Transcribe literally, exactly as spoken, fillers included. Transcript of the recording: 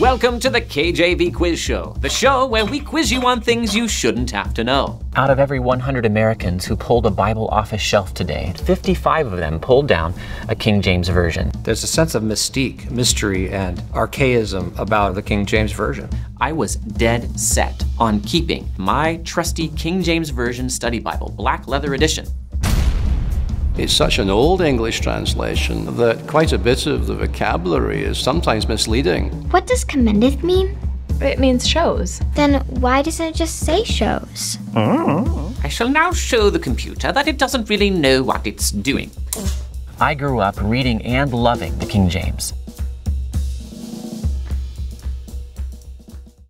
Welcome to the K J V Quiz Show, the show where we quiz you on things you shouldn't have to know. Out of every one hundred Americans who pulled a Bible off a shelf today, fifty-five of them pulled down a King James Version. There's a sense of mystique, mystery, and archaism about the King James Version. I was dead set on keeping my trusty King James Version study Bible, Black Leather Edition. It's such an old English translation that quite a bit of the vocabulary is sometimes misleading. What does commendeth mean? It means shows. Then why doesn't it just say shows? Oh. I shall now show the computer that it doesn't really know what it's doing. I grew up reading and loving the King James.